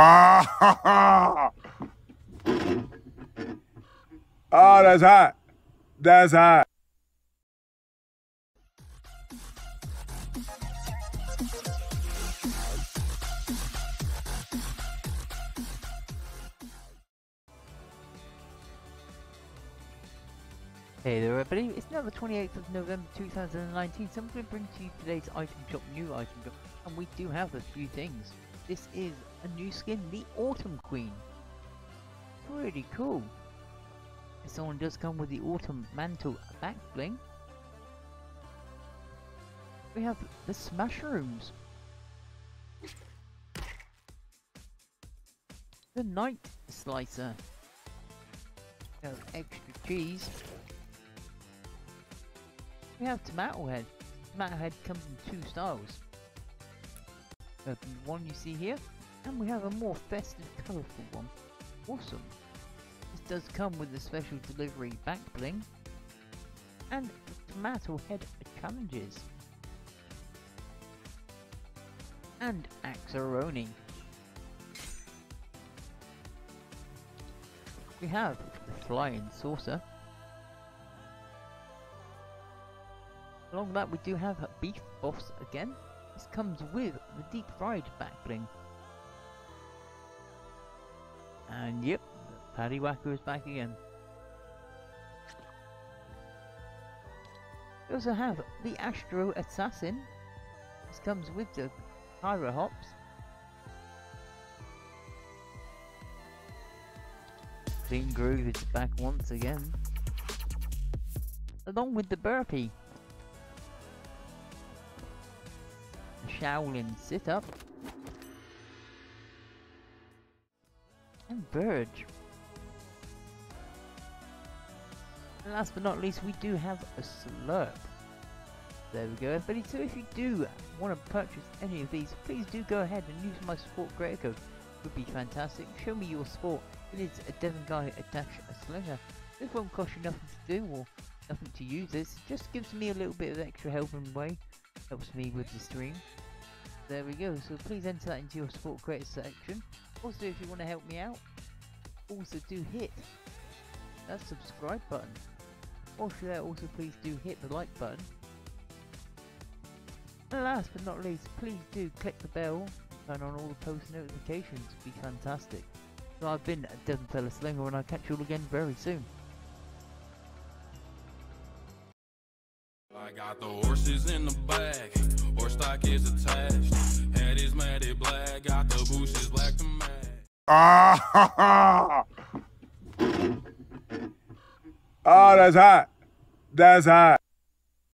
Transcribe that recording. Ah! Oh, that's hot. That's hot. Hey there everybody, it's now the 28th of November 2019, so I'm going to bring to you today's item shop, new item shop, and we do have a few things. This is a new skin, the Autumn Queen. Pretty cool. This one does come with the Autumn Mantle back bling. We have the Smashrooms. The Night Slicer. We have extra cheese. We have Tomato Head. Tomato Head comes in two styles. The one you see here, and we have a more festive, colourful one. Awesome. This does come with the special delivery back bling and Tomato Head challenges and axe-a-roni. We have the Flying Saucer. Along with that, we do have Beef Boss again. This comes with the deep fried back bling. And yep, Paddy Whacker is back again. We also have the Astro Assassin. This comes with the Pyro Hops. Clean Groove is back once again, along with the Burpee. Shaolin sit-up and Burge. And last but not least, we do have a Slurp. There we go everybody, so if you do want to purchase any of these, please do go ahead and use my support creator code. It would be fantastic. Show me your support. It is a Devonfella Slinger. This won't cost you nothing to do or nothing to use. This just gives me a little bit of extra help and way. Helps me with the stream. There we go, so please enter that into your support creator section. Also, if you want to help me out, also do hit that subscribe button. Also there, also please do hit the like button. And last but not least, please do click the bell, turn on all the post notifications, it'd be fantastic. So I've been Devonfella Slinger and I'll catch you all again very soon. I got the horses in the bag, horse stock is attached, head is matted black, got the bushes black to match. Ah! Oh, that's hot. That's hot.